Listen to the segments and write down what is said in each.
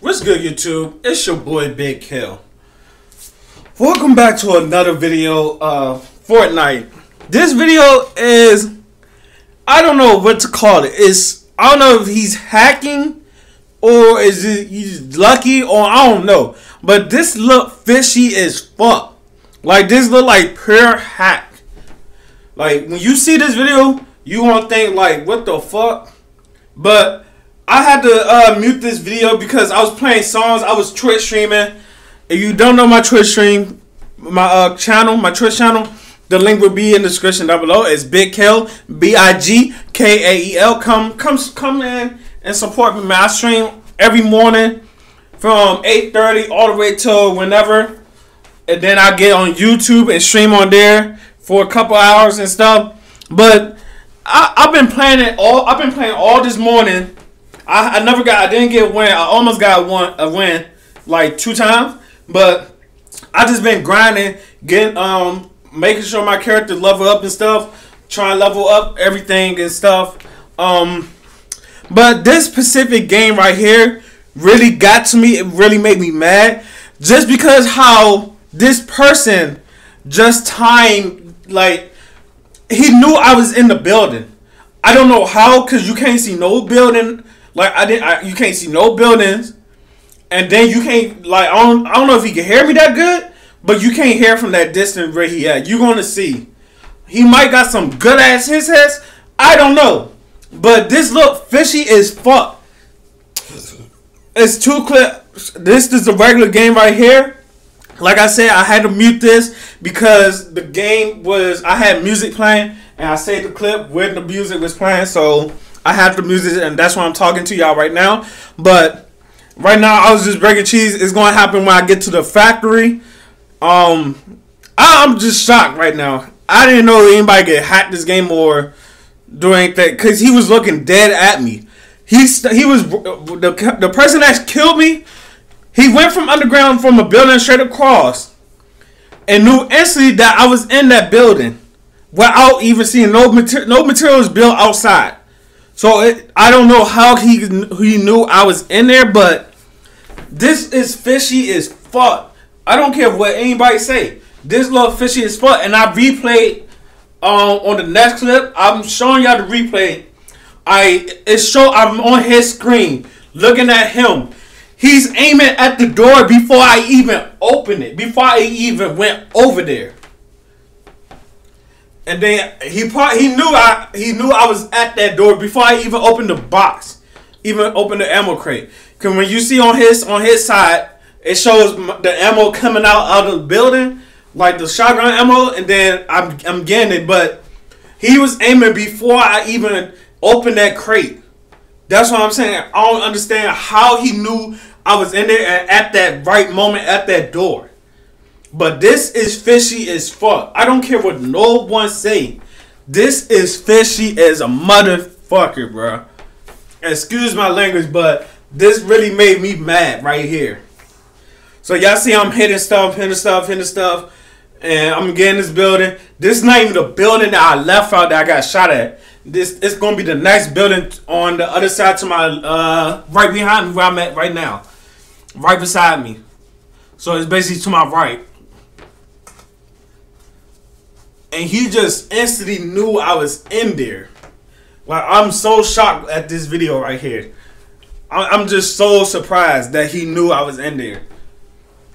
What's good, YouTube? It's your boy BigKael. Welcome back to another video of Fortnite. This video is, I don't know what to call it. It's, I don't know if he's hacking or is he's lucky or I don't know. But this look fishy as fuck. Like, this look like pure hack. Like, when you see this video, you gonna think like, what the fuck? But I had to mute this video because I was playing songs. I was Twitch streaming. If you don't know my Twitch stream, my Twitch channel, the link will be in the description down below. It's BigKael, B-I-G-K-A-E-L. Come in and support me, man. I stream every morning from 8:30 all the way till whenever, and then I get on YouTube and stream on there for a couple hours and stuff. But I've been playing it all. I've been playing all this morning. I didn't get a win. I almost got a win like 2 times, but I just been grinding, getting making sure my character level up and stuff, trying to level up everything and stuff. But this specific game right here really got to me. It really made me mad, just because how this person just timed, like, he knew I was in the building. I don't know how, cause you can't see no building. Like, you can't see no buildings, and then you can't, like, I don't know if he can hear me that good, but you can't hear from that distance where he at. You gonna see, he might got some good ass his heads. I don't know, but this look fishy as fuck. It's 2 clips. This is the regular game right here. Like I said, I had to mute this because the game was, I had music playing, and I saved the clip when the music was playing, so I have the music, and that's why I'm talking to y'all right now. But right now, I was just breaking cheese. It's going to happen when I get to the factory. I'm just shocked right now. I didn't know anybody could hack this game or do anything, because he was looking dead at me. He was the person that killed me. He went from underground from a building straight across and knew instantly that I was in that building without even seeing no materials built outside. So I don't know how he knew I was in there, but this is fishy as fuck. I don't care what anybody say. This little fishy as fuck, and I replayed on the next clip. I'm showing y'all the replay. I'm on his screen looking at him. He's aiming at the door before I even open it, before I even went over there. And then he knew I was at that door before I even opened the box, even opened the ammo crate. Cause when you see on his side, it shows the ammo coming out of the building, like the shotgun ammo, and then I'm getting it. But he was aiming before I even opened that crate. That's what I'm saying. I don't understand how he knew I was in there and at that right moment at that door. But this is fishy as fuck. I don't care what no one say. This is fishy as a motherfucker, bro. Excuse my language, but this really made me mad right here. So y'all see I'm hitting stuff. And I'm getting this building. This is not even the building that I left out that I got shot at. It's going to be the next building on the other side to my, right behind me where I'm at right now. Right beside me. So it's basically to my right. And he just instantly knew I was in there. Like, I'm so shocked at this video right here. I'm just so surprised that he knew I was in there.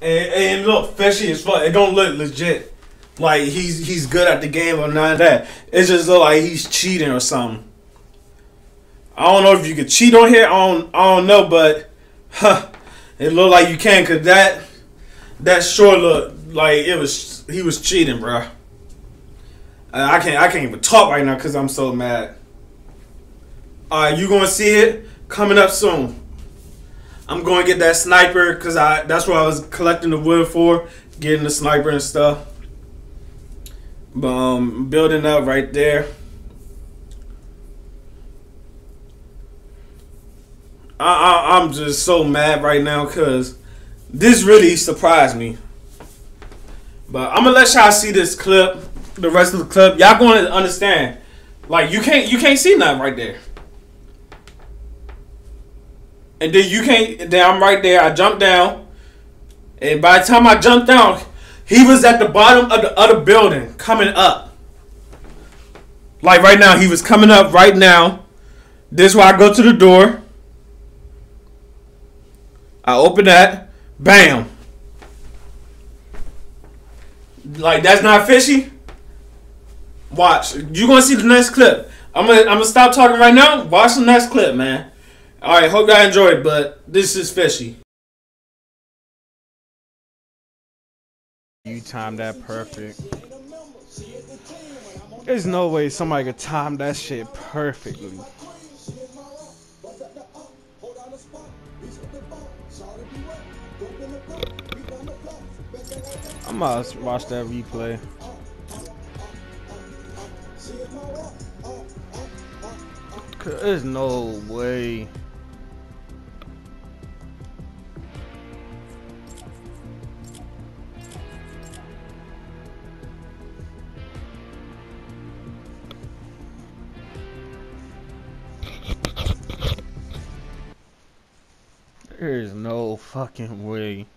And it look fishy as fuck. It don't look legit. Like, he's good at the game or none of that. It just look like he's cheating or something. I don't know if you can cheat on here. I don't know, but it look like you can, cause that sure looked like it was, he was cheating, bro. I can't even talk right now because I'm so mad. You gonna see it coming up soon. I'm gonna get that sniper because that's what I was collecting the wood for, getting the sniper and stuff. But building up right there. I'm just so mad right now because this really surprised me. But I'm gonna let y'all see this clip, the rest of the clip. Y'all gonna understand. Like, you can't see nothing right there. And then you can't, then I'm right there. I jumped down. And by the time I jumped down, he was at the bottom of the other building coming up. Like right now, he was coming up right now. This is where I go to the door. I open that. Bam. Like, that's not fishy? Watch. You're going to see the next clip. I'm gonna stop talking right now. Watch the next clip, man. All right, hope y'all enjoyed, but this is fishy. You timed that perfect. There's no way somebody could time that shit perfectly. I must watch that replay. There's no way. There's no fucking way.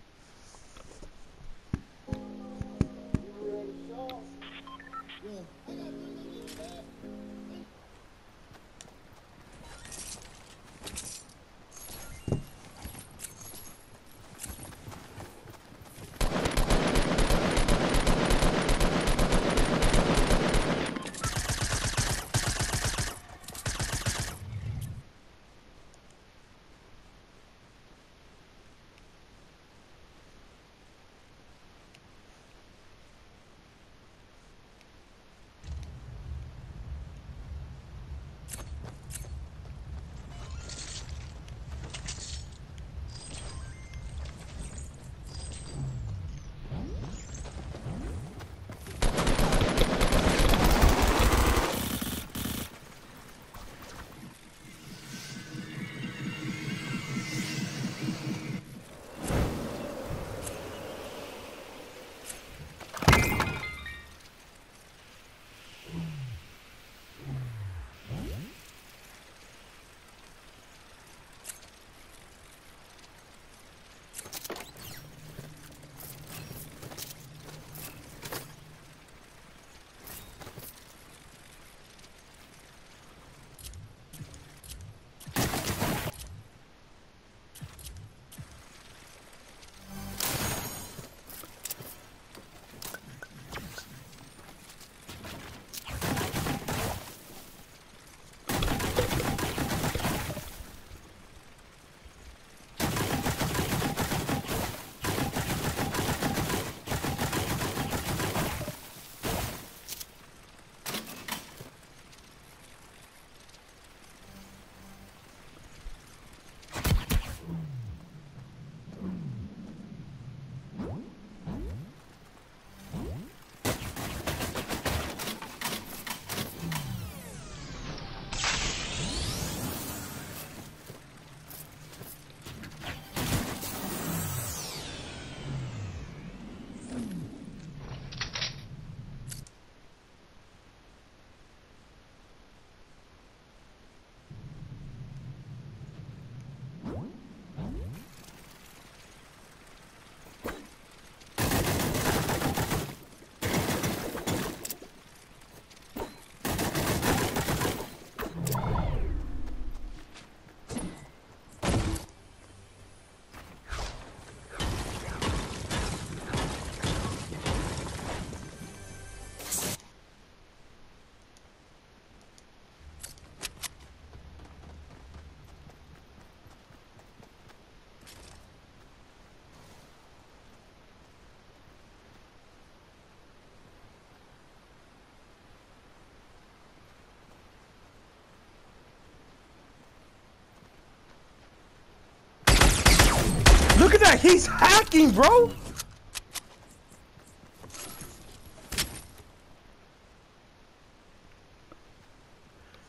Look at that, he's hacking, bro!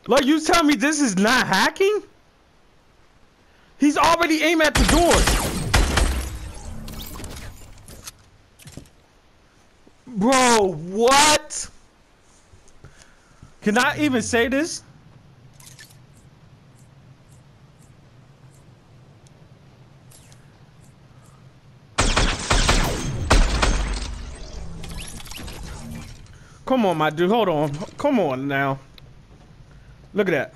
Like, you tell me this is not hacking? He's already aimed at the door! Bro, what? Can I even say this? Come on, my dude. Hold on. Come on now. Look at that.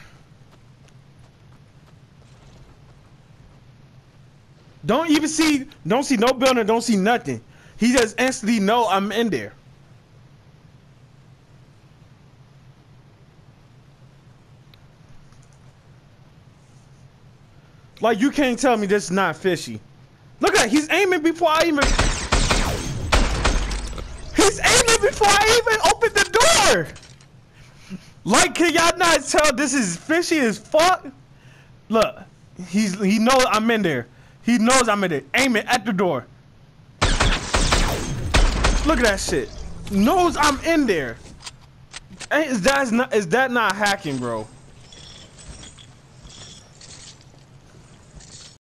Don't even see, don't see no building, don't see nothing. He just instantly know I'm in there. Like, you can't tell me this is not fishy. Look at, he's aiming before I even... He's aiming before I even open the door! Like, can y'all not tell this is fishy as fuck? Look, he knows I'm in there. He knows I'm in there. Aiming at the door. Look at that shit. Knows I'm in there. Is that not hacking, bro?